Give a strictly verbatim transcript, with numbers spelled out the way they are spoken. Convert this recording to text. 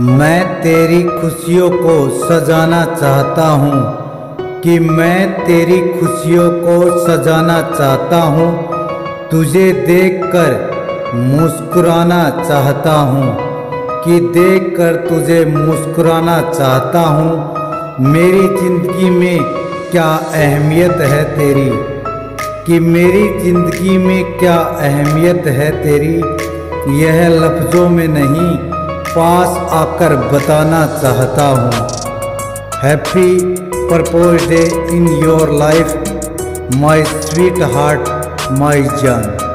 मैं तेरी खुशियों को सजाना चाहता हूँ कि मैं तेरी खुशियों को सजाना चाहता हूँ, तुझे देखकर मुस्कुराना चाहता हूँ कि देखकर तुझे मुस्कुराना चाहता हूँ। मेरी ज़िंदगी में क्या अहमियत है तेरी, कि मेरी ज़िंदगी में क्या अहमियत है तेरी, यह लफ्ज़ों में नहीं पास आकर बताना चाहता हूँ। Happy propose day in your life my sweetheart my जान।